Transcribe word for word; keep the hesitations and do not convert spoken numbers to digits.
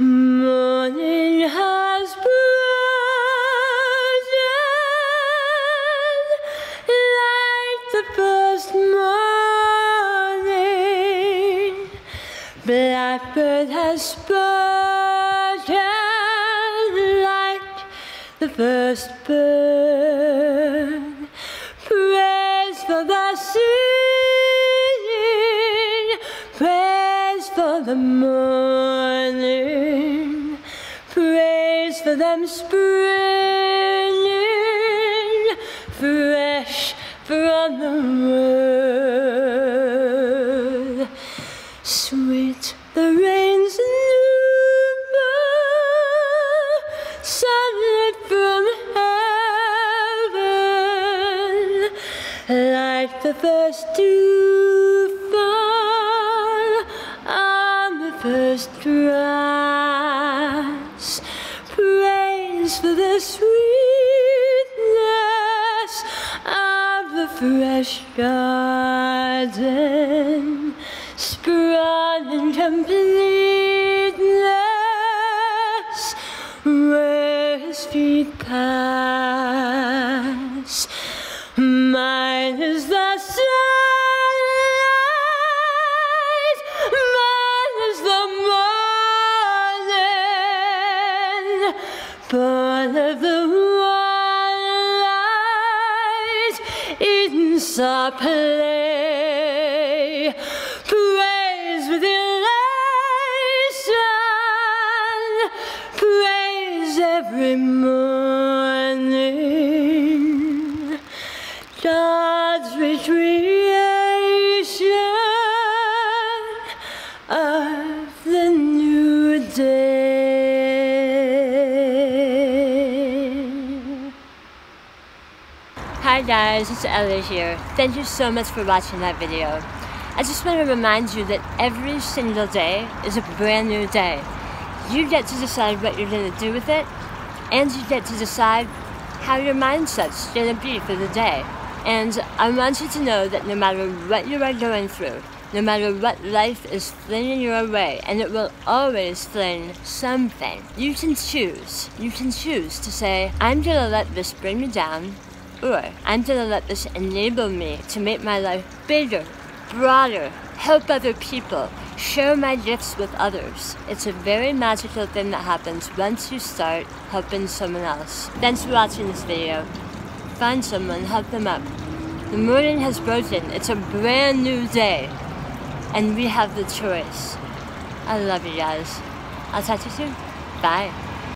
Morning has broken, like the first morning. Blackbird has spoken, like the first bird. Praise for the singing, praise for the morning. Praise for them springing fresh from the world. Sweet the rain's number, sunlit from heaven, like the first dew fall on the first grass. Praise for the sweetness of the fresh garden, sprung in completeness, where his feet pass. Mine is the sunlight, mine is the morning, born of the one light in play. Praise with elation, praise every morning. God's recreation of the new day. Hi guys, it's Ella here. Thank you so much for watching that video. I just want to remind you that every single day is a brand new day. You get to decide what you're going to do with it, and you get to decide how your mindset's going to be for the day. And I want you to know that no matter what you are going through, no matter what life is flinging your way, and it will always fling something, you can choose. You can choose to say, I'm going to let this bring me down, or I'm gonna let this enable me to make my life bigger, broader, help other people, share my gifts with others. It's a very magical thing that happens once you start helping someone else. Thanks for watching this video. Find someone, help them up. The morning has broken. It's a brand new day, and we have the choice. I love you guys. I'll talk to you soon. Bye.